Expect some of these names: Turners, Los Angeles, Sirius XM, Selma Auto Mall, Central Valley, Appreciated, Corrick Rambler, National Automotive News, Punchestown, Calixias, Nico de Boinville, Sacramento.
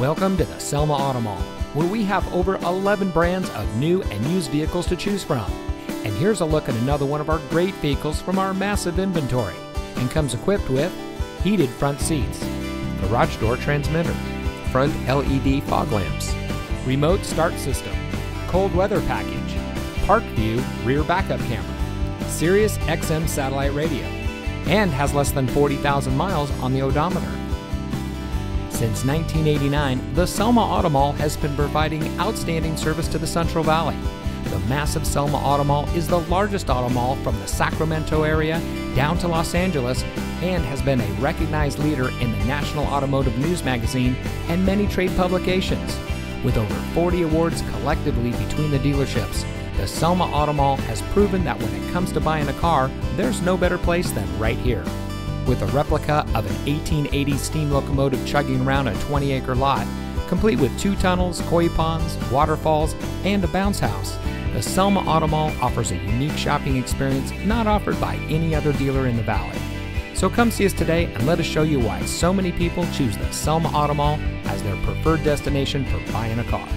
Welcome to the Selma Auto Mall, where we have over 11 brands of new and used vehicles to choose from. And here's a look at another one of our great vehicles from our massive inventory, and comes equipped with heated front seats, garage door transmitter, front LED fog lamps, remote start system, cold weather package, park view rear backup camera, Sirius XM satellite radio, and has less than 40,000 miles on the odometer. Since 1989, the Selma Auto Mall has been providing outstanding service to the Central Valley. The massive Selma Auto Mall is the largest auto mall from the Sacramento area down to Los Angeles and has been a recognized leader in the National Automotive News magazine and many trade publications. With over 40 awards collectively between the dealerships, the Selma Auto Mall has proven that when it comes to buying a car, there's no better place than right here. With a replica of an 1880 steam locomotive chugging around a 20-acre lot, complete with 2 tunnels, koi ponds, waterfalls, and a bounce house, the Selma Auto Mall offers a unique shopping experience not offered by any other dealer in the valley. So come see us today and let us show you why so many people choose the Selma Auto Mall as their preferred destination for buying a car.